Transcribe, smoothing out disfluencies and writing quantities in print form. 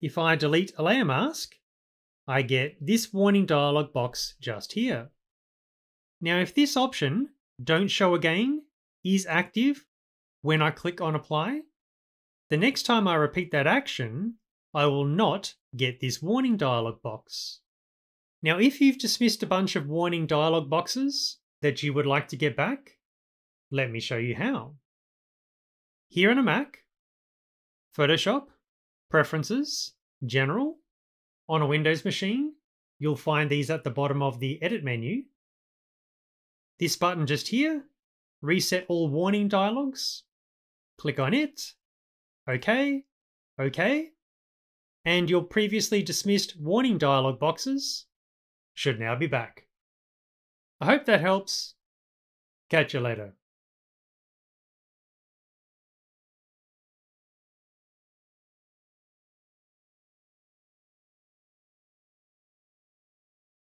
If I delete a layer mask, I get this warning dialog box just here. Now if this option, Don't Show Again, is active when I click on Apply, the next time I repeat that action, I will not get this warning dialog box. Now if you've dismissed a bunch of warning dialog boxes that you would like to get back, let me show you how. Here on a Mac, Photoshop, Preferences, General. On a Windows machine, you'll find these at the bottom of the Edit menu. This button just here, Reset All Warning Dialogs. Click on it, OK, OK, and your previously dismissed warning dialog boxes should now be back. I hope that helps. Catch you later.